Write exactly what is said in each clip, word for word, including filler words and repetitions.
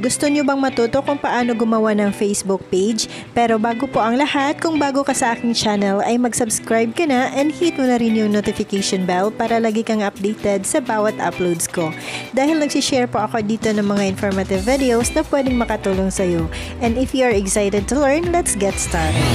Gusto nyo bang matuto kung paano gumawa ng Facebook page? Pero bago po ang lahat, kung bago ka sa aking channel ay mag-subscribe ka na and hit mo na rin yung notification bell para lagi kang updated sa bawat uploads ko. Dahil nagsishare po ako dito ng mga informative videos na pwedeng makatulong sa'yo. And if you are excited to learn, let's get started!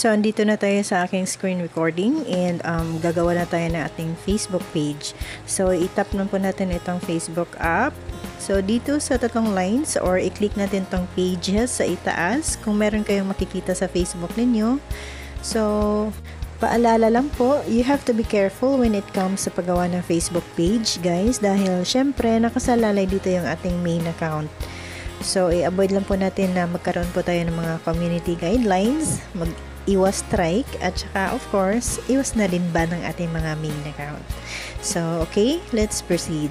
So, andito na tayo sa aking screen recording and um, gagawa na tayo ng ating Facebook page. So, itap na po natin itong Facebook app. So, dito sa tatlong lines or i-click natin itong pages sa itaas kung meron kayong makikita sa Facebook ninyo. So, paalala lang po, you have to be careful when it comes sa paggawa ng Facebook page, guys, dahil syempre nakasalalay dito yung ating main account. So, i-avoid lang po natin na magkaroon po tayo ng mga community guidelines, mag-iwas strike, at saka, of course, iwas na din ba ng ating mga main account. So, okay, let's proceed.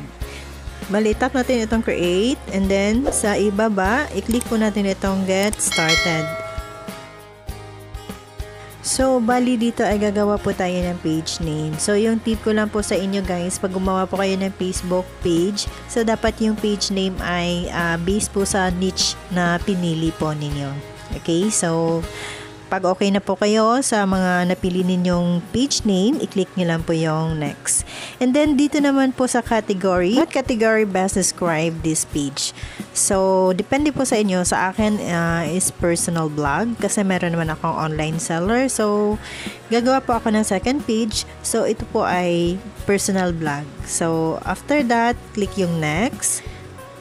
Bali, tap natin itong create, and then, sa ibaba, i-click po natin itong get started. So, bali dito ay gagawa po tayo ng page name. So, yung tip ko lang po sa inyo guys, pag gumawa po kayo ng Facebook page, so dapat yung page name ay uh, based po sa niche na pinili po ninyo. Okay, so pag okay na po kayo sa mga napili ninyong page name, i-click nyo lang po yung next. And then, dito naman po sa category, what category best describe this page? So, depende po sa inyo. Sa akin uh, is personal blog kasi meron naman akong online seller. So, gagawa po ako ng second page. So, ito po ay personal blog. So, after that, click yung next.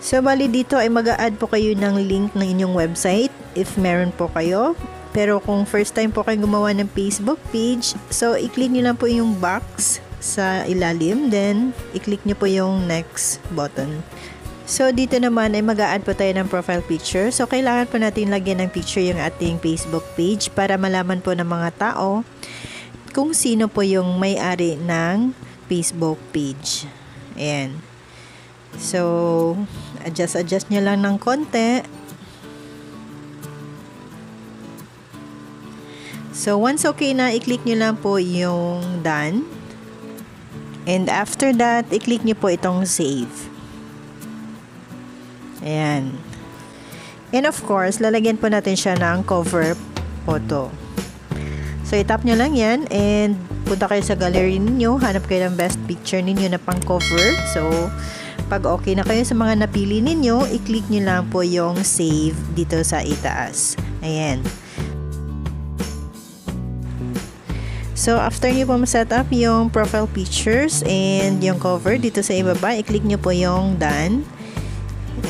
So, bali dito ay mag-a-add po kayo ng link ng inyong website if meron po kayo. Pero kung first time po kayo gumawa ng Facebook page, so i-click nyo lang po yung box sa ilalim, then i-click nyo po yung next button. So dito naman ay mag-a-add po tayo ng profile picture. So kailangan po natin lagyan ng picture yung ating Facebook page para malaman po ng mga tao kung sino po yung may-ari ng Facebook page. Ayan. So adjust-adjust nyo lang ng konti. So, once okay na, i-click nyo lang po yung done. And after that, i-click nyo po itong save. Ayan. And of course, lalagyan po natin siya ng cover photo. So, itap nyo lang yan. And punta kayo sa gallery ninyo. Hanap kayo ng best picture ninyo na pang cover. So, pag okay na kayo sa mga napili ninyo, i-click nyo lang po yung save dito sa itaas. Ayan. So, after nyo po ma-set up yung profile pictures and yung cover, dito sa ibaba, i-click nyo po yung done.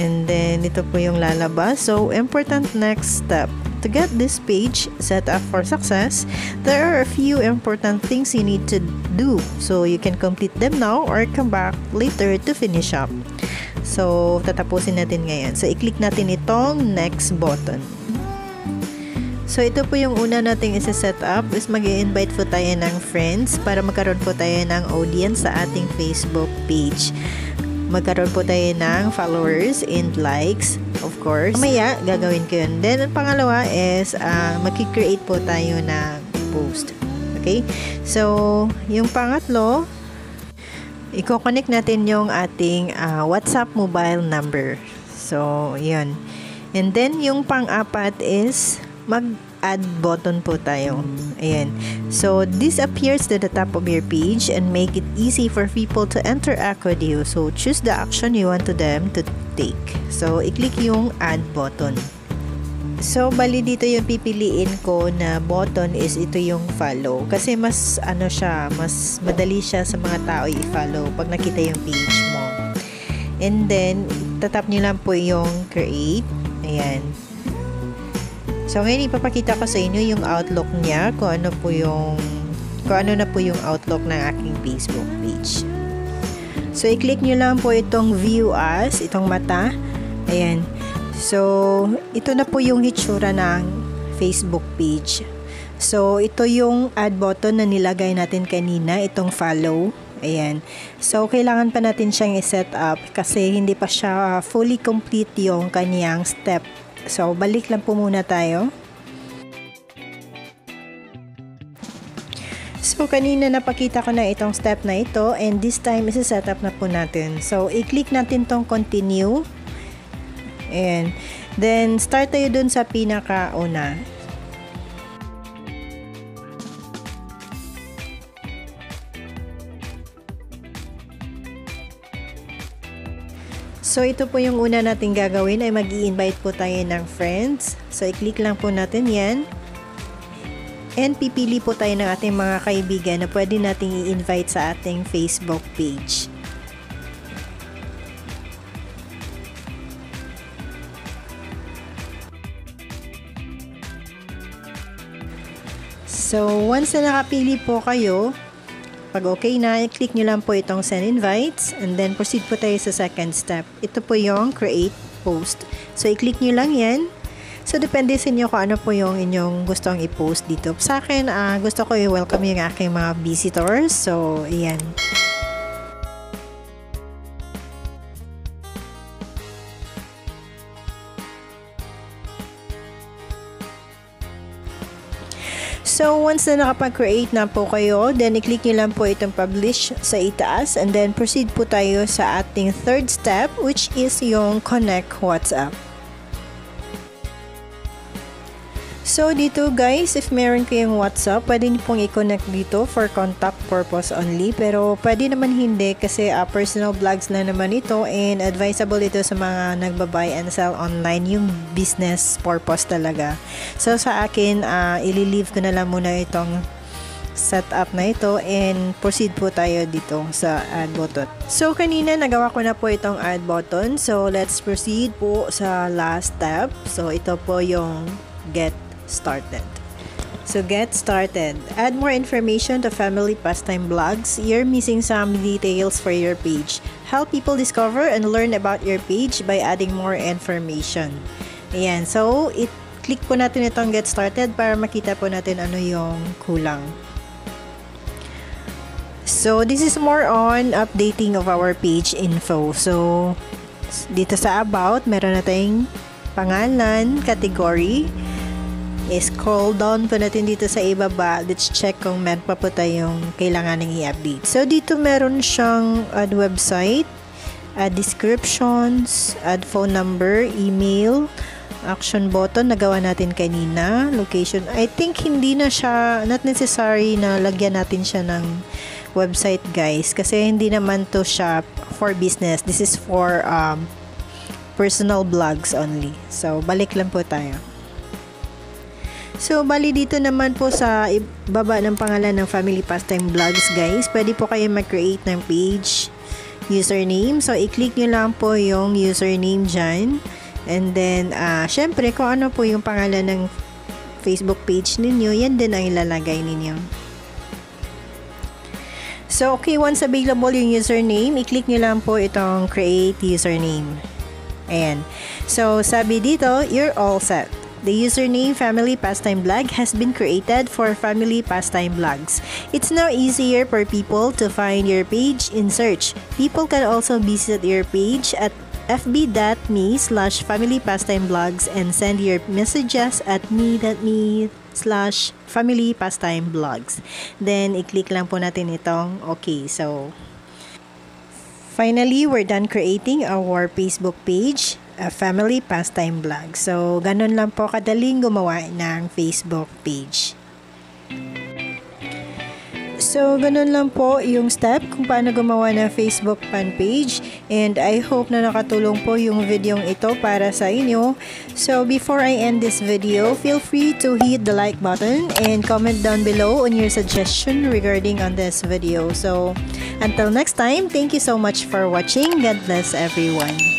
And then, dito po yung lalabas. So, important next step. To get this page set up for success, there are a few important things you need to do. So, you can complete them now or come back later to finish up. So, tatapusin natin ngayon. So, i-click natin itong next button. So, ito po yung una nating isa-set up is mag-i-invite po tayo ng friends para magkaroon po tayo ng audience sa ating Facebook page. Magkaroon po tayo ng followers and likes, of course. Mamaya, gagawin ko yun. Then, ang pangalawa is uh, mag-create po tayo ng post. Okay? So, yung pangatlo, i-connect natin yung ating uh, WhatsApp mobile number. So, yun. And then, yung pang-apat is mag-add button po tayo. Ayan. So, this appears to the top of your page and make it easy for people to interact with you. So, choose the action you want to them to take. So, i-click yung add button. So, bali dito yung pipiliin ko na button is ito yung follow. Kasi mas, ano siya, mas madali siya sa mga tao i-follow pag nakita yung page mo. And then, tatap nyo lang po yung create. Ayan. So, ngayon ipapakita ko sa inyo yung outlook niya, kung ano po yung, kung ano na po yung outlook ng aking Facebook page. So, i-click nyo lang po itong view as, itong mata. Ayan. So, ito na po yung hitsura ng Facebook page. So, ito yung add button na nilagay natin kanina, itong follow. Ayan. So, kailangan pa natin siyang i-set up kasi hindi pa siya fully complete yung kaniyang step. So, balik lang po muna tayo. So, kanina napakita ko na itong step na ito and this time isa-set up na po natin. So, i-click natin tong continue. And then, start tayo dun sa pinakauna. So, ito po yung una natin gagawin ay mag-i-invite po tayo ng friends. So, i-click lang po natin yan. And pipili po tayo ng ating mga kaibigan na pwede nating i-invite sa ating Facebook page. So, once na nakapili po kayo, pag okay na, i-click nyo lang po itong send invites and then proceed po tayo sa second step. Ito po yung create post. So, i-click nyo lang yan. So, depende sa inyo kung ano po yung inyong gustong i-post dito. Sa akin, uh, gusto ko i-welcome yung aking mga visitors. So, ayan. So, once na nakapag-create na po kayo, then i-click nyo lang po itong publish sa itaas. And then, proceed po tayo sa ating third step, which is yung connect WhatsApp. So, dito guys, if meron kayong WhatsApp, pwede niyo pong i-connect dito for contact purpose only. Pero, pwede naman hindi kasi uh, personal vlogs na naman ito and advisable ito sa mga nagba-buy and sell online yung business purpose talaga. So, sa akin, uh, ililive ko na lang muna itong setup na ito and proceed po tayo dito sa add button. So, kanina nagawa ko na po itong add button. So, let's proceed po sa last step. So, ito po yung get started. So, get started. Add more information to Family Pastime Vlogs. You're missing some details for your page. Help people discover and learn about your page by adding more information. Ayan. So, i-click po natin itong get started para makita po natin ano yung kulang. So, this is more on updating of our page info. So, dito sa about, meron na tayong pangalan, category. I-scroll down po natin dito sa ibaba. Let's check kung meron pa po tayong kailangan ng i-update. So, dito meron siyang add website, add descriptions, add phone number, email, action button na gawa natin kanina, location. I think hindi na siya, not necessary na lagyan natin siya ng website guys. Kasi hindi naman to siya for business. This is for um, personal blogs only. So, balik lang po tayo. So, bali dito naman po sa ibaba ng pangalan ng Family Pastime Vlogs, guys. Pwede po kayo mag-create ng page username. So, i-click nyo lang po yung username dyan. And then, uh, syempre, kung ano po yung pangalan ng Facebook page ninyo, yan din ang ilalagay ninyo. So, okay, once available yung username, i-click nyo lang po itong create username. Ayan. So, sabi dito, you're all set. The username Family Pastime Vlog has been created for Family Pastime Vlogs. It's now easier for people to find your page in search. People can also visit your page at fb.me slash Family Pastime Vlogs and send your messages at me.me slash Family Pastime Vlogs. Then, i-click lang po natin itong okay. So, finally, we're done creating our Facebook page. A Family Pastime Vlog. So, ganun lang po kadaling gumawa ng Facebook page. So, ganun lang po yung step kung paano gumawa ng Facebook fan page. And I hope na nakatulong po yung video ito para sa inyo. So, before I end this video, feel free to hit the like button and comment down below on your suggestion regarding on this video. So, until next time, thank you so much for watching. God bless everyone.